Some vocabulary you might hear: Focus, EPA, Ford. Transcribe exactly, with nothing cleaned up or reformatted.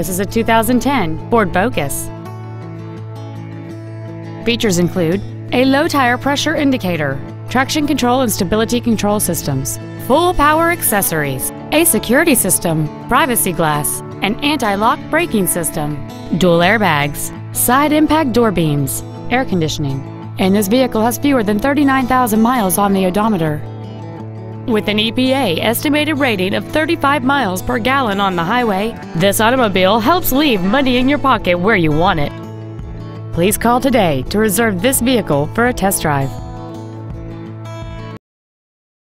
This is a two thousand ten Ford Focus. Features include a low tire pressure indicator, traction control and stability control systems, full power accessories, a security system, privacy glass, an anti-lock braking system, dual airbags, side impact door beams, air conditioning, and this vehicle has fewer than thirty-nine thousand miles on the odometer. With an E P A estimated rating of thirty-five miles per gallon on the highway, this automobile helps leave money in your pocket where you want it. Please call today to reserve this vehicle for a test drive.